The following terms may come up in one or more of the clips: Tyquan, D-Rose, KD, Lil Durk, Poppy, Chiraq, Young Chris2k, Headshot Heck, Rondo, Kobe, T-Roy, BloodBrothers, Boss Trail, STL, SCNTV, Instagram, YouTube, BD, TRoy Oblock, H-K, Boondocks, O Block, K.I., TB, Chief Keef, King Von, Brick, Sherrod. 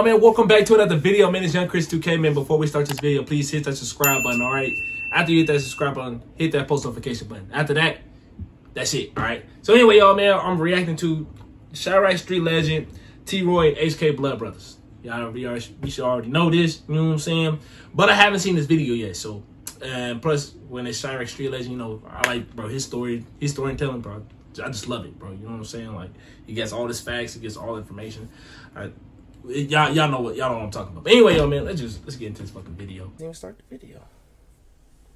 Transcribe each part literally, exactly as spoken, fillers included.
y'all, man, welcome back to another video. Man, it's Young Chris two K, man. Before we start this video, please hit that subscribe button, all right? After you hit that subscribe button, hit that post notification button. After that, that's it, all right? So anyway, y'all, man, I'm reacting to Chiraq Street Legend, T-Roy, and H K Blood Brothers. Y'all, we should already know this, you know what I'm saying? But I haven't seen this video yet, so. And plus, when it's Chiraq Street Legend, you know, I like, bro, his story, his storytelling, bro. I just love it, bro. You know what I'm saying? Like, he gets all this facts, he gets all the information. All right. Y'all, y'all know what y'all know what I'm talking about. But anyway, yo, man, let's just let's get into this fucking video. Didn't even start the video.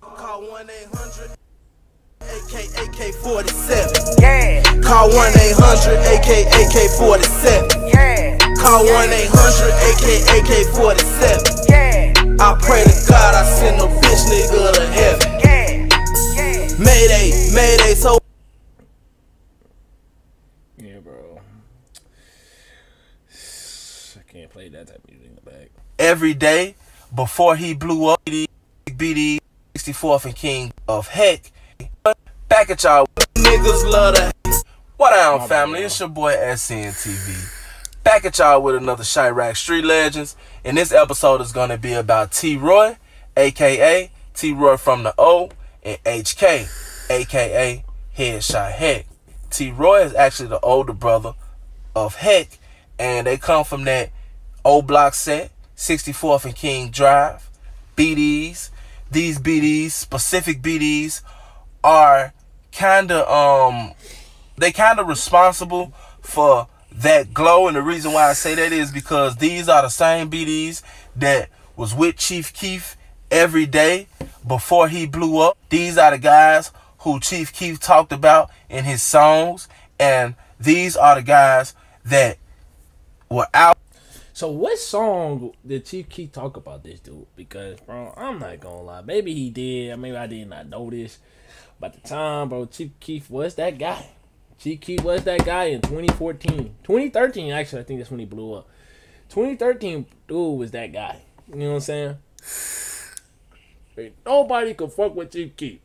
Call one eight hundred A K A K forty-seven. Yeah. Call one eight hundred A K A K forty-seven. Yeah. Call one eight hundred A K A K forty-seven. Yeah. I pray to God I send no bitch nigga to heaven. Yeah. Yeah. Mayday, mayday, so. Yeah, bro. I can't play that type of music in the back. Every day before he blew up, B D, sixty-fourth and King of Heck. Back at y'all. Niggas love the hate. What down, family? It's your boy S C N T V. Back at y'all with another Chiraq Street Legends. And this episode is going to be about T-Roy, a k a. T-Roy from the O, and H K, a k a. Headshot Heck. T-Roy is actually the older brother of Heck, and they come from that O Block set, sixty-fourth and King Drive, B Ds. These B Ds, specific B Ds, are kinda um they kinda responsible for that glow, and the reason why I say that is because these are the same B Ds that was with Chief Keef every day before he blew up. These are the guys who Chief Keef talked about in his songs, and these are the guys that were out. So what song did Chief Keef talk about this dude? Because, bro, I'm not gonna lie. Maybe he did. Maybe I did not know this. But at the time, bro, Chief Keef was that guy. Chief Keef was that guy in twenty fourteen. twenty thirteen, actually, I think that's when he blew up. twenty thirteen, dude was that guy. You know what I'm saying? Nobody could fuck with Chief Keef.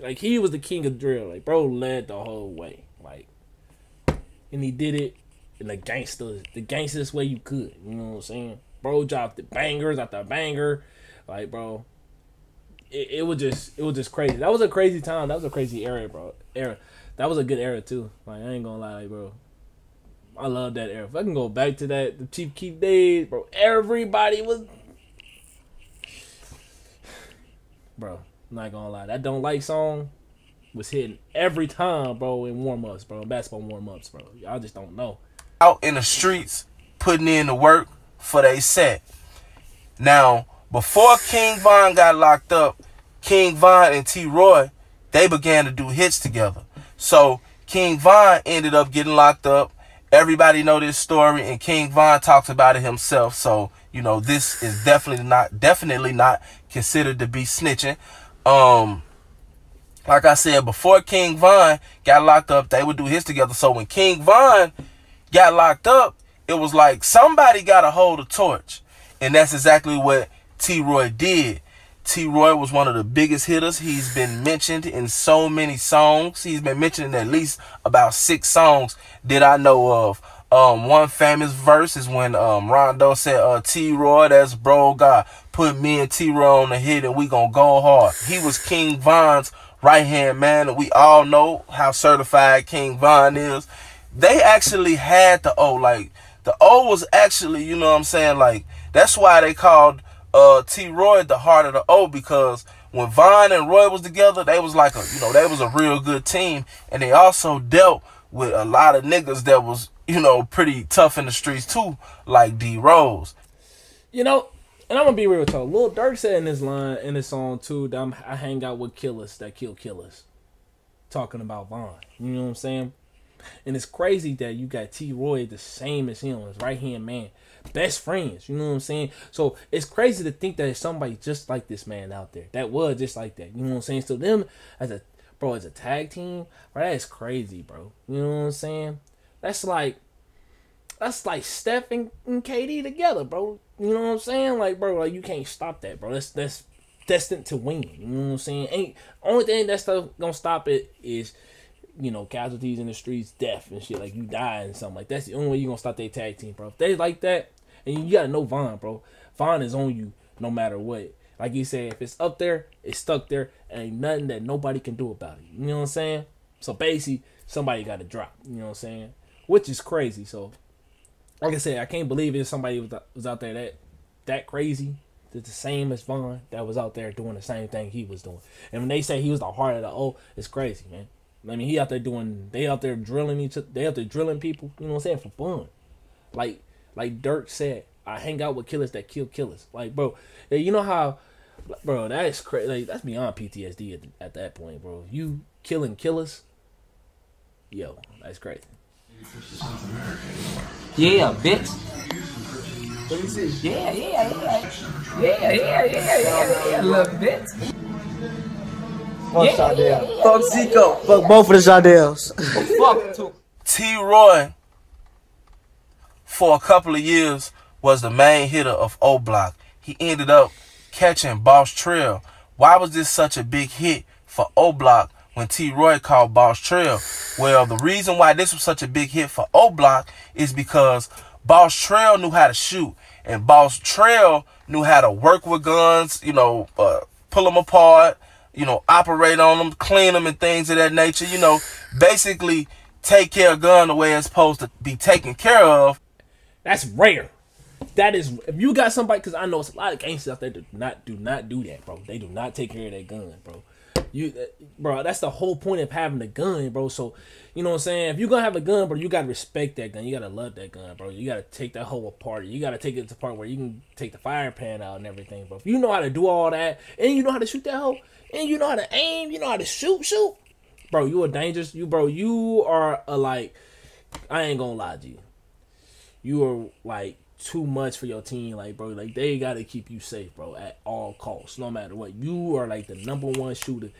Like, he was the king of drill. Like, bro led the whole way. Like, and he did it. And the gangsters, the gangsters way you could, you know what I'm saying? Bro dropped the bangers after banger, like, bro. It, it was just, it was just crazy. That was a crazy time. That was a crazy era, bro. Era, that was a good era too. Like, I ain't gonna lie, like, bro. I love that era. If I can go back to that, the Chief Keef days, bro. Everybody was, bro. I'm not gonna lie, that Don't Like song was hitting every time, bro. In warm ups, bro. Basketball warm ups, bro. Y'all just don't know. Out in the streets, putting in the work for they set. Now, before King Von got locked up, King Von and T-Roy, they began to do hits together. So King Von ended up getting locked up. Everybody know this story, and King Von talks about it himself. So, you know, this is definitely not definitely not considered to be snitching. Um like I said, before King Von got locked up, they would do hits together. So when King Von got locked up, it was like somebody got a hold of torch, and that's exactly what T-Roy did. T-Roy was one of the biggest hitters. He's been mentioned in so many songs. He's been mentioned in at least about six songs that I know of. Um, one famous verse is when um, Rondo said, uh, T-Roy, that's bro God, put me and T-Roy on the hit and we gonna go hard. He was King Von's right-hand man, and we all know how certified King Von is. They actually had the O. Like, the O was actually, you know what I'm saying, like, that's why they called uh, T-Roy the heart of the O, because when Von and Roy was together, they was like, a, you know, they was a real good team, and they also dealt with a lot of niggas that was, you know, pretty tough in the streets too, like D-Rose. You know, and I'm going to be real with y'all. Lil Durk said in his line, in his song too, that I'm, I hang out with killers that kill killers. Talking about Von, you know what I'm saying? And it's crazy that you got T-Roy the same as him, his right-hand man. Best friends, you know what I'm saying? So it's crazy to think that there's somebody just like this man out there. That was just like that, you know what I'm saying? So them, as a bro, as a tag team, bro, that is crazy, bro. You know what I'm saying? That's like, that's like Steph and, and K D together, bro. You know what I'm saying? Like, bro, like, you can't stop that, bro. That's, that's destined to win, you know what I'm saying? Ain't, only thing that's gonna stop it is you know, casualties in the streets, death and shit. Like, you die and something. Like, that's the only way you're going to stop their tag team, bro. If they like that, and you got to know Von, bro. Von is on you no matter what. Like you said, if it's up there, it's stuck there. And ain't nothing that nobody can do about it. You know what I'm saying? So, basically, somebody got to drop. You know what I'm saying? Which is crazy. So, like I said, I can't believe it. Somebody was, was out there that, that crazy. That's the same as Von that was out there doing the same thing he was doing. And when they say he was the heart of the O, it's crazy, man. I mean, he out there doing, they out there drilling each other, they out there drilling people, you know what I'm saying, for fun. Like, like Durk said, I hang out with killers that kill killers. Like, bro, you know how, bro, that is crazy. Like, that's beyond P T S D at, the, at that point, bro. You killing killers, yo, that's crazy. Yeah, bitch. Let me see. Yeah, yeah, yeah. Yeah, yeah, yeah, yeah, yeah, little bitch. Fuck Sardell. Fuck Zico. Fuck both of the Sardells. Fuck two. T-Roy, for a couple of years, was the main hitter of O Block. He ended up catching Boss Trail. Why was this such a big hit for O Block when T-Roy called Boss Trail? Well, the reason why this was such a big hit for O Block is because Boss Trail knew how to shoot, and Boss Trail knew how to work with guns, you know, uh, pull them apart, you know, operate on them, clean them and things of that nature, you know, basically take care of gun the way it's supposed to be taken care of. That's rare. That is, if you got somebody, because I know it's a lot of gangsters out there do not, do not do that, bro. They do not take care of that gun, bro. You, bro, that's the whole point of having a gun, bro. So, you know what I'm saying? If you're going to have a gun, bro, you got to respect that gun. You got to love that gun, bro. You got to take that whole apart. You got to take it to the part where you can take the fire pan out and everything, bro. If you know how to do all that, and you know how to shoot that hoe, and you know how to aim, you know how to shoot, shoot. Bro, you are dangerous. You, bro, you are a, like, I ain't going to lie to you. You are, like, too much for your team, like, bro. Like, they gotta keep you safe, bro, at all costs, no matter what. You are like the number one shooter.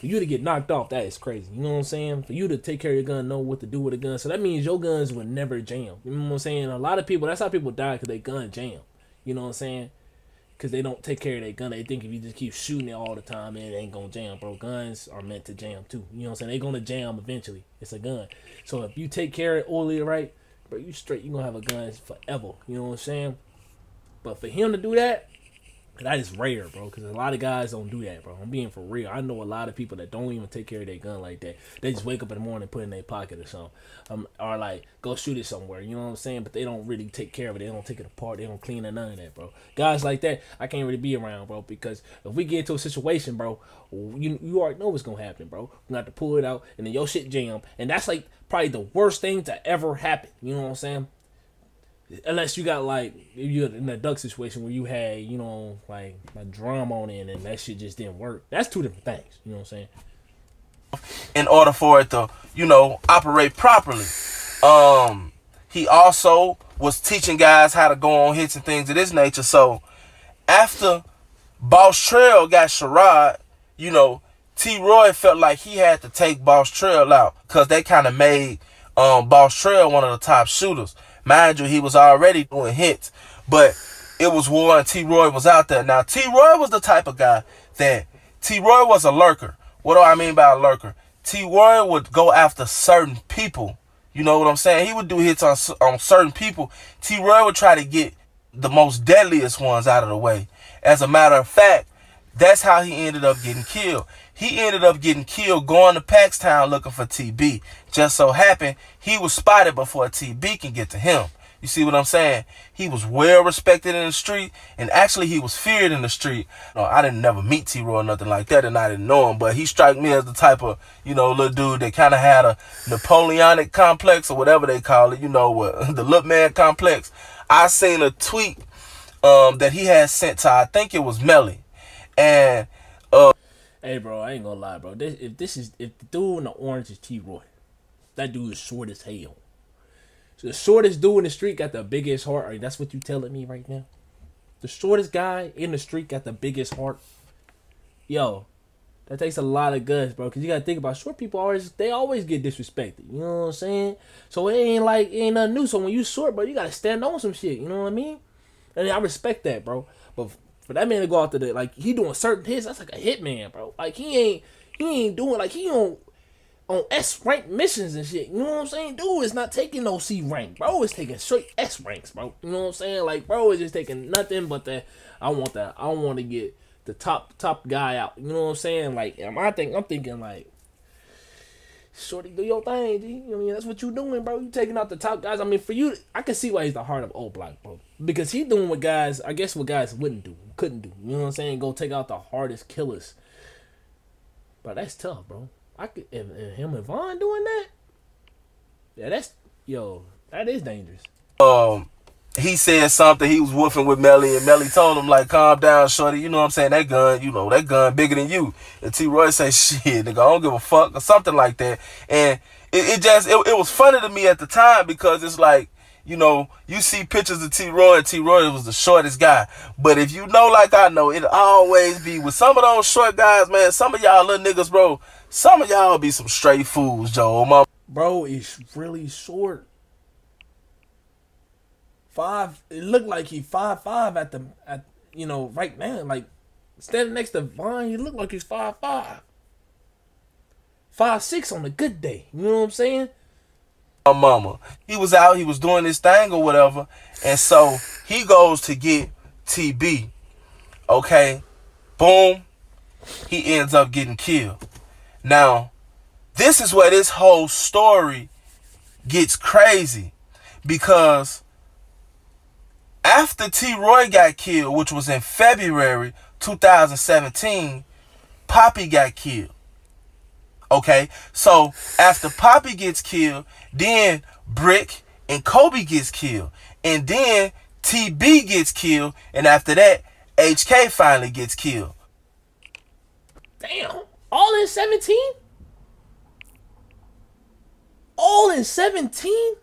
For you to get knocked off, that is crazy. You know what I'm saying? For you to take care of your gun, know what to do with a gun. So that means your guns will never jam. You know what I'm saying? A lot of people, that's how people die, because they gun jam. You know what I'm saying? Because they don't take care of their gun. They think if you just keep shooting it all the time, man, it ain't gonna jam, bro. Guns are meant to jam too. You know what I'm saying? They gonna jam eventually. It's a gun. So if you take care of it, oil it right, bro, you straight, you gonna have a gun forever. You know what I'm saying? But for him to do that, that is rare, bro. Because a lot of guys don't do that, bro. I'm being for real. I know a lot of people that don't even take care of their gun like that. They just wake up in the morning and put it in their pocket or something. Um, or like, go shoot it somewhere. You know what I'm saying? But they don't really take care of it. They don't take it apart. They don't clean it, none of that, bro. Guys like that, I can't really be around, bro. Because if we get into a situation, bro, you, you already know what's going to happen, bro. We're going to have to pull it out and then your shit jam. And that's like probably the worst thing to ever happen. You know what I'm saying? Unless you got, like, you're in a duck situation where you had, you know, like, a drum on it and that shit just didn't work. That's two different things. You know what I'm saying? In order for it to, you know, operate properly. Um, he also was teaching guys how to go on hits and things of this nature. So, after Boss Trail got Sherrod, you know, T-Roy felt like he had to take Boss Trail out because they kind of made um, Boss Trail one of the top shooters. Mind you, he was already doing hits, but it was war and T-Roy was out there. Now, T-Roy was the type of guy that, T-Roy was a lurker. What do I mean by a lurker? T-Roy would go after certain people. You know what I'm saying? He would do hits on, on certain people. T-Roy would try to get the most deadliest ones out of the way. As a matter of fact, that's how he ended up getting killed. He ended up getting killed going to Paxtown looking for T B. Just so happened, he was spotted before T B can get to him. You see what I'm saying? He was well respected in the street, and actually he was feared in the street. No, I didn't never meet T-Roy or nothing like that, and I didn't know him, but he struck me as the type of, you know, little dude that kind of had a Napoleonic complex or whatever they call it, you know, uh, the look man complex. I seen a tweet um, that he had sent to, I think it was Melly, and uh hey, bro, I ain't gonna lie, bro. This, if this is if the dude in the orange is T-Roy, that dude is short as hell. So the shortest dude in the street got the biggest heart. Right, that's what you telling me right now. The shortest guy in the street got the biggest heart. Yo, that takes a lot of guts, bro. Cause you gotta think about short people always they always get disrespected. You know what I'm saying? So it ain't like it ain't nothing new. So when you short, bro, you gotta stand on some shit. You know what I mean? And I respect that, bro. But for that man to go out to the, like, he doing certain hits, that's like a hitman, bro. Like, he ain't, he ain't doing, like, he don't, on S rank missions and shit. You know what I'm saying? Dude, it's not taking no C rank, bro. It's taking straight S ranks, bro. You know what I'm saying? Like, bro, it's just taking nothing but that. I want that. I want to get the top top guy out. You know what I'm saying? Like, I think I'm thinking like, shorty, do your thing, G. You know what I mean? That's what you doing, bro. You taking out the top guys. I mean, for you, I can see why he's the heart of O Block, bro. Because he doing what guys, I guess what guys wouldn't do, couldn't do. You know what I'm saying? Go take out the hardest killers. But that's tough, bro. I could, if, if him and Von doing that, yeah, that's, yo, that is dangerous. Um, he said something, he was woofing with Melly, and Melly told him, like, calm down, shorty, you know what I'm saying, that gun, you know, that gun bigger than you. And T-Roy said, shit, nigga, I don't give a fuck, or something like that. And it, it just, it, it was funny to me at the time, because it's like, you know, you see pictures of T-Roy, and T-Roy was the shortest guy. But if you know, like I know, it'll always be with some of those short guys, man, some of y'all little niggas, bro, some of y'all be some straight fools, Joe. My bro is really short. Five, it looked like he five five at the, at, you know, right now. Like, standing next to Vaughn, he looked like he's five five. Five six on a good day. You know what I'm saying? My mama, he was out, he was doing this thing or whatever, and so he goes to get T B. Okay, boom, he ends up getting killed. Now, this is where this whole story gets crazy, because after T-Roy got killed, which was in February two thousand seventeen, Poppy got killed. Okay, so after Poppy gets killed, then Brick and Kobe gets killed, and then T B gets killed, and after that, H K finally gets killed. Damn. All in seventeen? All in seventeen?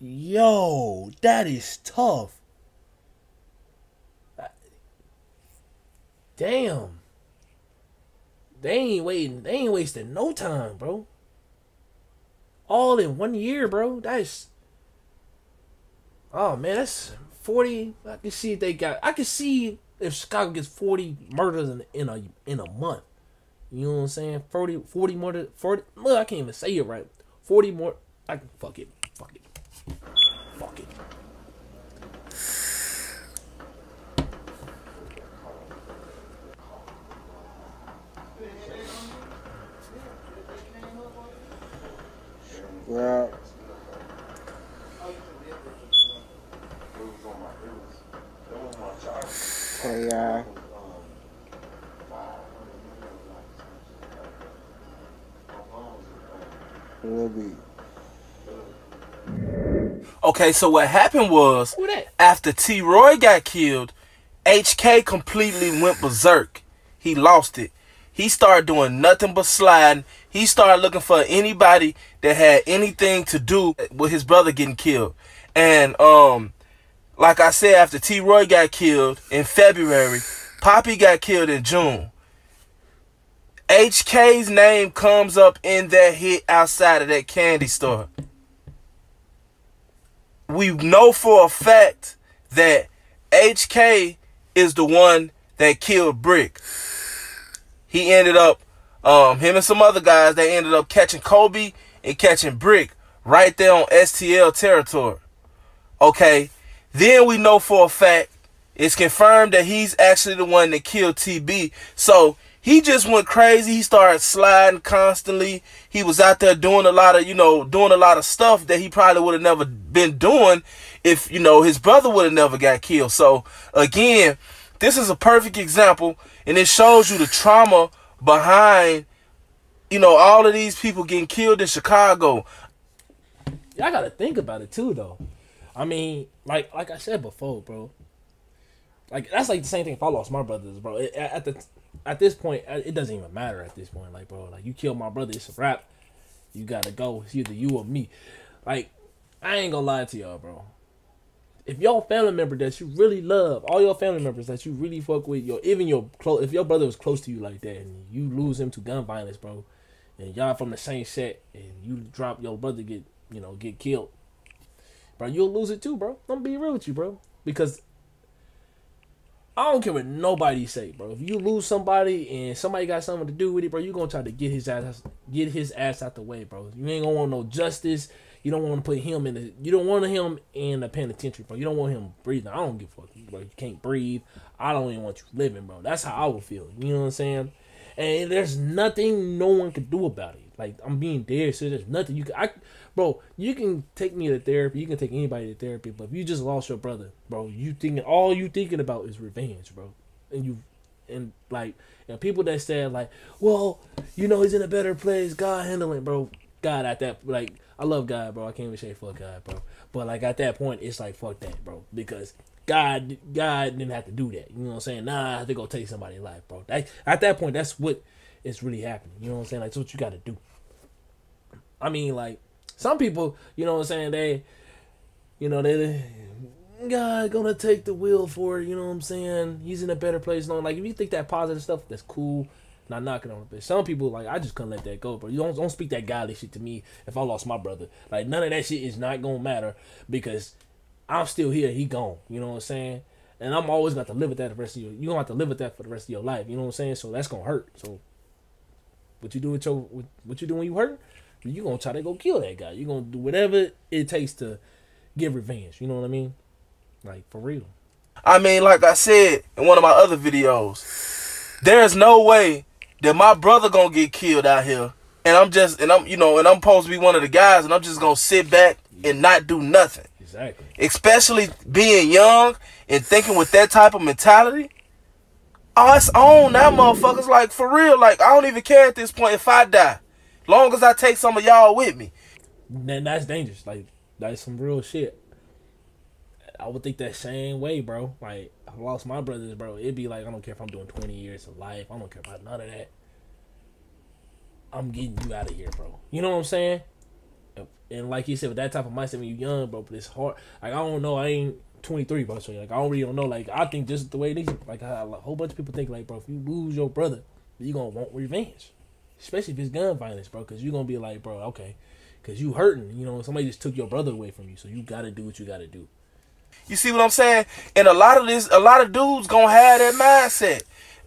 Yo, that is tough. Damn. They ain't waiting. They ain't wasting no time, bro. All in one year, bro. That's... oh, man, that's... forty, I can see if they got, I can see if Chicago gets forty murders in, in a in a month. You know what I'm saying? forty, forty murders, forty, look, I can't even say it right. forty more, I can, fuck it, fuck it, fuck it. Well. K I Will be. Okay, so what happened was, after T-Roy got killed, H K completely went berserk. He lost it. He started doing nothing but sliding. He started looking for anybody that had anything to do with his brother getting killed. And um like I said, after T-Roy got killed in February, Poppy got killed in June. H K's name comes up in that hit outside of that candy store. We know for a fact that H K is the one that killed Brick. He ended up, um, him and some other guys, they ended up catching Kobe and catching Brick right there on S T L territory. Okay. Then we know for a fact, it's confirmed that he's actually the one that killed T B. So he just went crazy. He started sliding constantly. He was out there doing a lot of, you know, doing a lot of stuff that he probably would have never been doing if, you know, his brother would have never got killed. So again, this is a perfect example, and it shows you the trauma behind, you know, all of these people getting killed in Chicago. Y'all got to think about it too, though. I mean, like like I said before, bro. Like, that's like the same thing if I lost my brothers, bro. It, at the at this point, it doesn't even matter at this point, like, bro. Like, you kill my brother, it's a wrap. You gotta go. It's either you or me. Like, I ain't gonna lie to y'all, bro. If your family member that you really love, all your family members that you really fuck with, your even your close, if your brother was close to you like that, and you lose him to gun violence, bro, and y'all from the same set, and you drop your brother get you know get killed. Bro, you'll lose it too, bro. I'm gonna be real with you, bro. Because I don't care what nobody say, bro. If you lose somebody and somebody got something to do with it, bro, you gonna try to get his ass get his ass out the way, bro. You ain't gonna want no justice. You don't want to put him in the you don't want him in the penitentiary, bro. You don't want him breathing. I don't give a fuck, bro. You can't breathe. I don't even want you living, bro. That's how I would feel. You know what I'm saying? And there's nothing no one could do about it. Like, I'm being dead serious. There's nothing you can. I, bro, you can take me to therapy. You can take anybody to therapy. But if you just lost your brother, bro, you thinking all you thinking about is revenge, bro. And you, and like, and people that said like, well, you know, he's in a better place. God handling, bro. God at that, like, I love God, bro. I can't even say fuck God, bro. But like at that point, it's like fuck that, bro, because God, God didn't have to do that. You know what I'm saying? Nah, I have to go take somebody's life, bro. That, at that point, that's what. It's really happening. You know what I'm saying? Like, that's what you got to do. I mean, like, some people, you know what I'm saying? They, you know, they, they God gonna take the wheel for it. You know what I'm saying? He's in a better place. No, like, if you think that positive stuff, that's cool. Not knocking on it. But some people, like, I just couldn't let that go, bro. You don't, don't speak that godly shit to me if I lost my brother. Like, none of that shit is not gonna matter because I'm still here. He gone. You know what I'm saying? And I'm always gonna have to live with that the rest of your, you're gonna have to live with that for the rest of your life. You know what I'm saying? So that's gonna hurt. So what you do with your, what you do when you hurt, you gonna try to go kill that guy. You gonna do whatever it takes to get revenge. You know what I mean? Like, for real. I mean, like I said in one of my other videos, there's no way that my brother gonna get killed out here, and I'm just, and I'm, you know, and I'm supposed to be one of the guys, and I'm just gonna sit back and not do nothing. Exactly. Especially being young and thinking with that type of mentality. Oh, it's on now, motherfuckers. Like, for real, like, I don't even care at this point if I die. Long as I take some of y'all with me. Then that's dangerous. Like, that's some real shit. I would think that same way, bro. Like, I lost my brothers, bro. It'd be like, I don't care if I'm doing twenty years of life. I don't care about none of that. I'm getting you out of here, bro. You know what I'm saying? And like you said, with that type of mindset when you're young, bro, but it's hard. Like, I don't know. I ain't twenty-three, bro. So like, I already don't know. Like, I think just the way these, like, I, a whole bunch of people think, like, bro, if you lose your brother, you gonna want revenge, especially if it's gun violence, bro, because you gonna be like, bro, okay, because you hurting, you know, somebody just took your brother away from you, so you gotta do what you gotta do. You see what I'm saying? And a lot of this, a lot of dudes gonna have that mindset.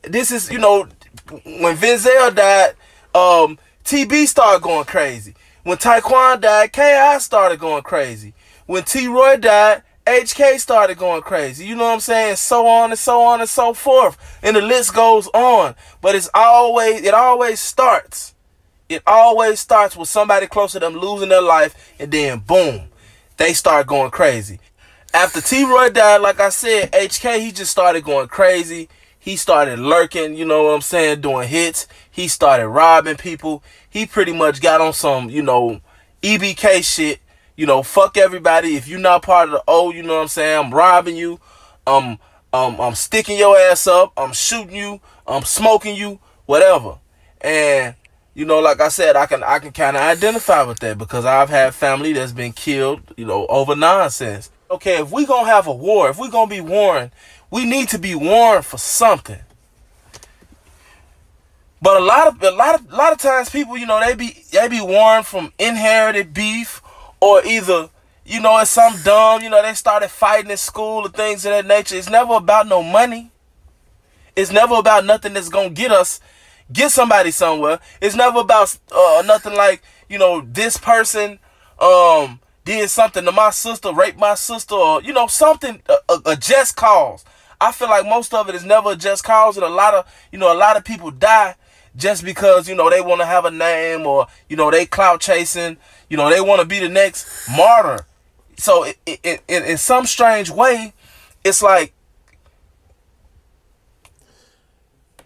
This is, you know, when Vinzel died, um, T B started going crazy. When Tyquan died, K I started going crazy. When T-Roy died, H K started going crazy. You know what I'm saying? So on and so on and so forth. And the list goes on. But it's always, it always starts. It always starts with somebody close to them losing their life. And then boom, they start going crazy. After T-Roy died, like I said, H K, he just started going crazy. He started lurking, you know what I'm saying, doing hits. He started robbing people. He pretty much got on some, you know, E B K shit. You know, fuck everybody. If you're not part of the O, you know what I'm saying? I'm robbing you. I'm, I'm, I'm sticking your ass up. I'm shooting you. I'm smoking you. Whatever. And, you know, like I said, I can I can kind of identify with that because I've had family that's been killed, you know, over nonsense. Okay, if we're going to have a war, if we're going to be warned, we need to be warned for something. But a lot of, a lot of, a lot of times people, you know, they be, they be warned from inherited beef. Or either, you know, it's some dumb, you know, they started fighting at school or things of that nature. It's never about no money. It's never about nothing that's going to get us, get somebody somewhere. It's never about uh, nothing like, you know, this person um, did something to my sister, raped my sister, or, you know, something, a, a just cause. I feel like most of it is never a just cause. And a lot of, you know, a lot of people die just because, you know, they want to have a name or, you know, they clout chasing. You know, they want to be the next martyr. So it, it, it, in some strange way, it's like.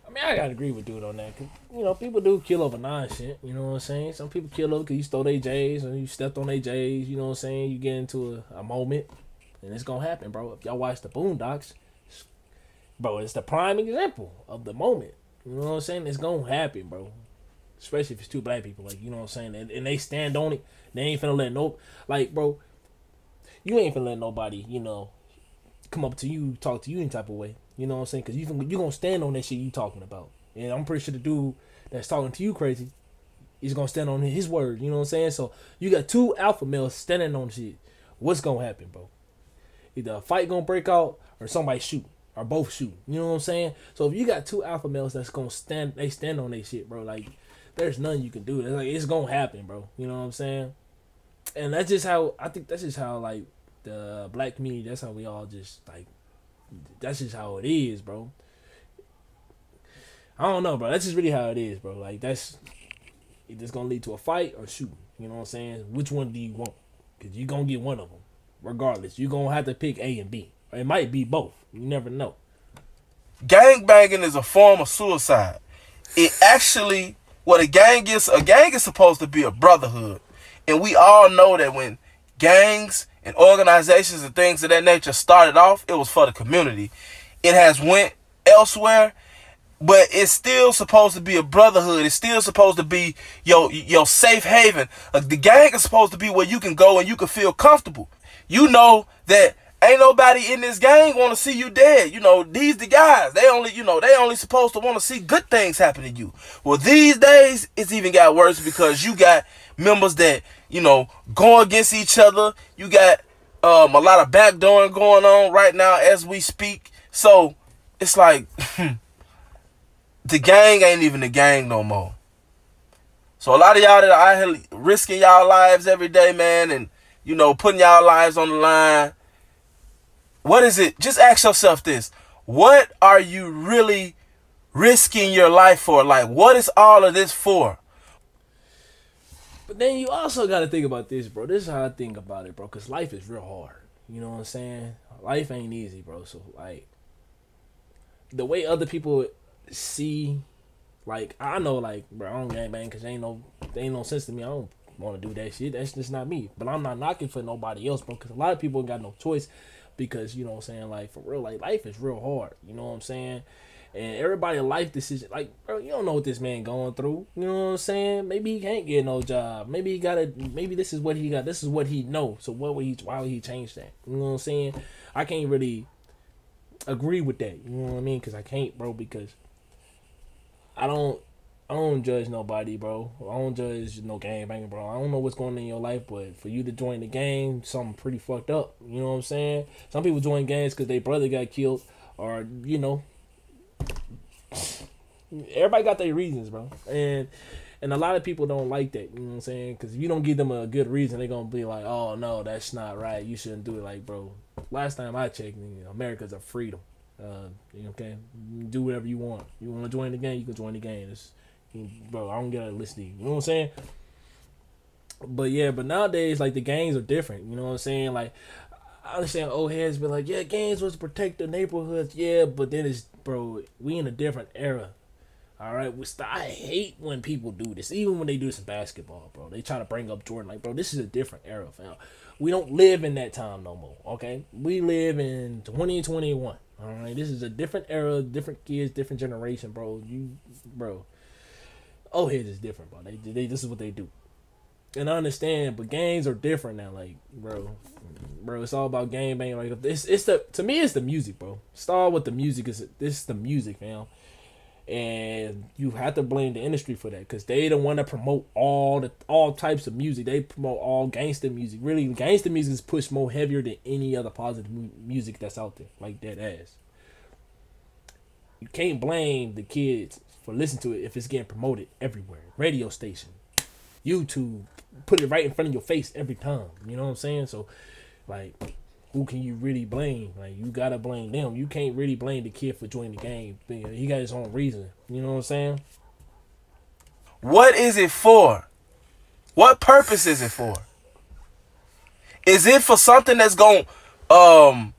I mean, I got to agree with dude on that. Cause, you know, people do kill over nonsense. You know what I'm saying? Some people kill over because you stole their J's and you stepped on their J's. You know what I'm saying? You get into a, a moment and it's going to happen, bro. If y'all watch the Boondocks, bro, it's the prime example of the moment. You know what I'm saying? It's going to happen, bro. Especially if it's two black people, like, you know what I'm saying? And, and they stand on it. They ain't finna let no, like, bro, you ain't finna let nobody, you know, come up to you, talk to you any type of way. You know what I'm saying? Because you you gonna stand on that shit you talking about. And I'm pretty sure the dude that's talking to you crazy is gonna stand on his word. You know what I'm saying? So you got two alpha males standing on shit. What's gonna happen, bro? Either a fight gonna break out or somebody shoot. are both shooting. You know what I'm saying? So if you got two alpha males that's gonna stand, they stand on their shit, bro. Like, there's nothing you can do. It's like, it's gonna happen, bro. You know what I'm saying? And that's just how I think. That's just how like the black community. That's how we all just like. That's just how it is, bro. I don't know, bro. That's just really how it is, bro. Like, that's it's just gonna lead to a fight or shooting. You know what I'm saying? Which one do you want? Cause you gonna get one of them, regardless. You gonna have to pick A and B. It might be both. You never know. Gangbanging is a form of suicide. It actually, what a gang is, a gang is supposed to be a brotherhood. And we all know that when gangs and organizations and things of that nature started off, it was for the community. It has went elsewhere, but it's still supposed to be a brotherhood. It's still supposed to be your, your safe haven. The gang is supposed to be where you can go and you can feel comfortable. You know that ain't nobody in this gang want to see you dead. You know, these the guys. They only, you know, they only supposed to want to see good things happen to you. Well, these days, it's even got worse because you got members that, you know, go against each other. You got um, a lot of backdooring going on right now as we speak. So, it's like, the gang ain't even the gang no more. So, a lot of y'all that are out here risking y'all lives every day, man, and, you know, putting y'all lives on the line. What is it? Just ask yourself this. What are you really risking your life for? Like, what is all of this for? But then you also got to think about this, bro. This is how I think about it, bro. Because life is real hard. You know what I'm saying? Life ain't easy, bro. So, like, the way other people see, like, I know, like, bro, I don't gangbang because there ain't no, there ain't no sense to me. I don't want to do that shit. That's just not me. But I'm not knocking for nobody else, bro, because a lot of people ain't got no choice. Because, you know what I'm saying, like, for real, like, life is real hard, you know what I'm saying? And everybody's life decision, like, bro, you don't know what this man going through, you know what I'm saying? Maybe he can't get no job. Maybe he got to, maybe this is what he got, this is what he know. So what would he, why would he change that? You know what I'm saying? I can't really agree with that, you know what I mean? Because I can't, bro, because I don't, I don't judge nobody, bro. I don't judge no gangbanging, bro. I don't know what's going on in your life, but for you to join the gang, something pretty fucked up. You know what I'm saying? Some people join gangs because their brother got killed or, you know. Everybody got their reasons, bro. And and a lot of people don't like that, you know what I'm saying? Because if you don't give them a good reason, they're going to be like, oh, no, that's not right. You shouldn't do it. Like, bro, last time I checked, you know, America's a freedom. Uh, okay? Do whatever you want. You want to join the gang, you can join the gang. It's, bro, I don't get to listen to you. You know what I'm saying? But yeah, but nowadays, like, the gangs are different. You know what I'm saying? Like, I understand old heads be like, yeah, gangs was to protect the neighborhoods. Yeah, but then it's, bro, we in a different era. All right? I hate when people do this, even when they do this in basketball, bro. They try to bring up Jordan. Like, bro, this is a different era, fam. We don't live in that time no more, okay? We live in twenty twenty-one, all right? This is a different era, different kids, different generation, bro. You, bro. Oh, heads is different, bro. They, they, this is what they do. And I understand, but gangs are different now. Like, bro, bro, it's all about gang bang. Like, it's, it's the, to me, it's the music, bro. Start with the music. Is this is the music, fam? And you have to blame the industry for that because they don't want to promote all the all types of music. They promote all gangster music. Really, gangster music is pushed more heavier than any other positive mu music that's out there. Like that ass. You can't blame the kids for listening to it if it's getting promoted everywhere. Radio station, YouTube, put it right in front of your face every time. You know what I'm saying? So, like, who can you really blame? Like, you gotta blame them. You can't really blame the kid for joining the game. He got his own reason. You know what I'm saying? What is it for? What purpose is it for? Is it for something that's gonna um,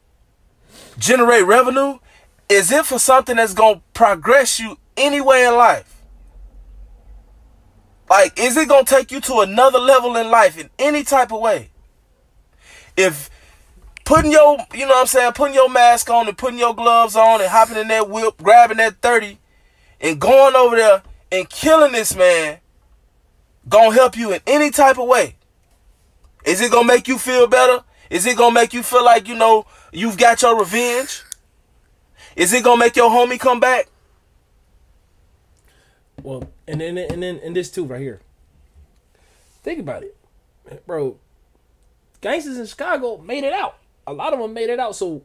generate revenue? Is it for something that's gonna progress you any way in life? Like, is it gonna take you to another level in life in any type of way? If putting your, you know what I'm saying, putting your mask on and putting your gloves on and hopping in that whip, grabbing that thirty and going over there and killing this man gonna help you in any type of way? Is it gonna make you feel better? Is it gonna make you feel like, you know, you've got your revenge? Is it gonna make your homie come back? Well, and then and then and this too right here. Think about it, bro. Gangsters in Chicago made it out. A lot of them made it out. So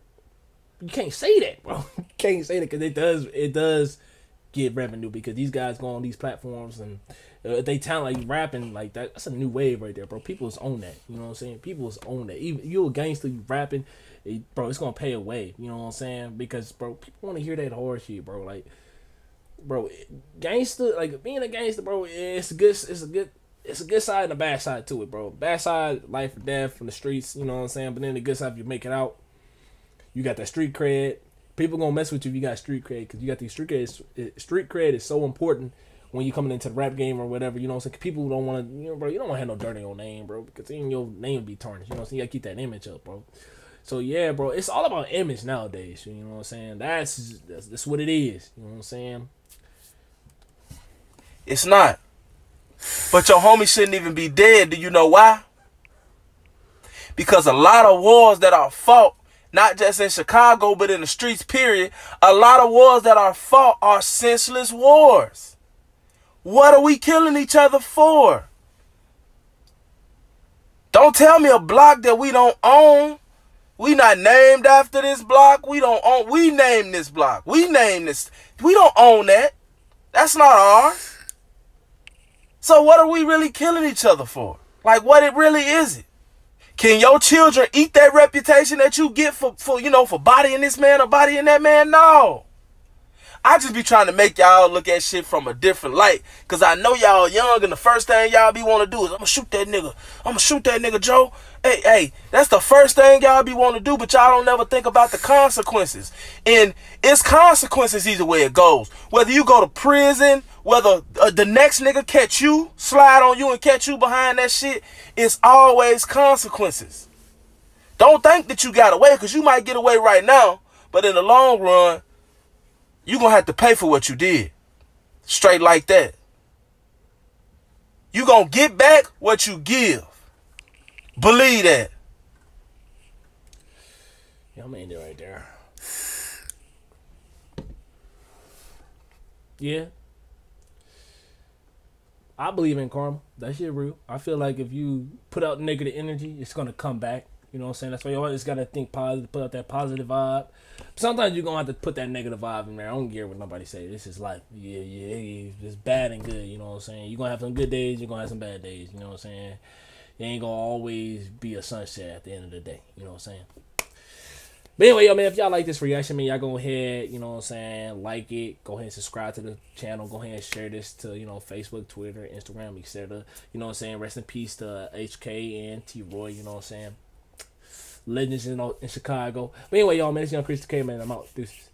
You can't say that, bro. You can't say that because it does it does get revenue, because these guys go on these platforms and if they talent like rapping like that, that's a new wave right there, bro. People is on that. You know what I'm saying? People is on that. Even you a gangster, you rapping, it, bro, it's gonna pay away. You know what I'm saying? Because, bro, people want to hear that hard shit, bro. Like, bro, gangster, like being a gangster, bro, it's a good, it's a good. It's a good side and a bad side to it, bro. Bad side, life or death from the streets, you know what I'm saying? But then the good side, if you make it out, you got that street cred. People gonna mess with you if you got street cred, because you got these street cred. Street cred is so important when you coming into the rap game or whatever, you know what I'm saying? People don't want to, you know, bro, you don't want to have no dirt in your name, bro, because then your name will be tarnished, you know what I'm saying? You got to keep that image up, bro. So, yeah, bro, it's all about image nowadays, you know what I'm saying? That's, that's, that's what it is, you know what I'm saying? It's not. But your homie shouldn't even be dead. Do you know why? Because a lot of wars that are fought, not just in Chicago, but in the streets, period, a lot of wars that are fought are senseless wars. What are we killing each other for? Don't tell me a block that we don't own. We not named after this block. We don't own. We named this block. We named this. We don't own that. That's not ours. So what are we really killing each other for? Like, what it really is it? Can your children eat that reputation that you get for, for you know, for bodying this man or bodying that man? No. I just be trying to make y'all look at shit from a different light. Because I know y'all young, and the first thing y'all be want to do is, I'm going to shoot that nigga. I'm going to shoot that nigga, Joe. Hey, hey, that's the first thing y'all be want to do, but y'all don't never think about the consequences. And it's consequences either way it goes. Whether you go to prison, whether uh, the next nigga catch you, slide on you and catch you behind that shit, it's always consequences. Don't think that you got away, because you might get away right now, but in the long run, you're going to have to pay for what you did. Straight like that. You're going to get back what you give. Believe that. Yeah, I'm going to end it right there. Yeah. I believe in karma. That shit real. I feel like if you put out negative energy, it's going to come back. You know what I'm saying? That's why you always got to think positive, put out that positive vibe. Sometimes you're going to have to put that negative vibe in there. I don't care what nobody say. This is life. Yeah, yeah, yeah. It's bad and good. You know what I'm saying? You're going to have some good days. You're going to have some bad days. You know what I'm saying? It ain't going to always be a sunset at the end of the day. You know what I'm saying? But anyway, yo, man, if y'all like this reaction, man, y'all go ahead, you know what I'm saying, like it. Go ahead and subscribe to the channel. Go ahead and share this to, you know, Facebook, Twitter, Instagram, et cetera. You know what I'm saying? Rest in peace to H K and T-Roy, you know what I'm saying? Legends in, in Chicago. But anyway, y'all, man, it's Young Chris K, man. I'm out. Deuces.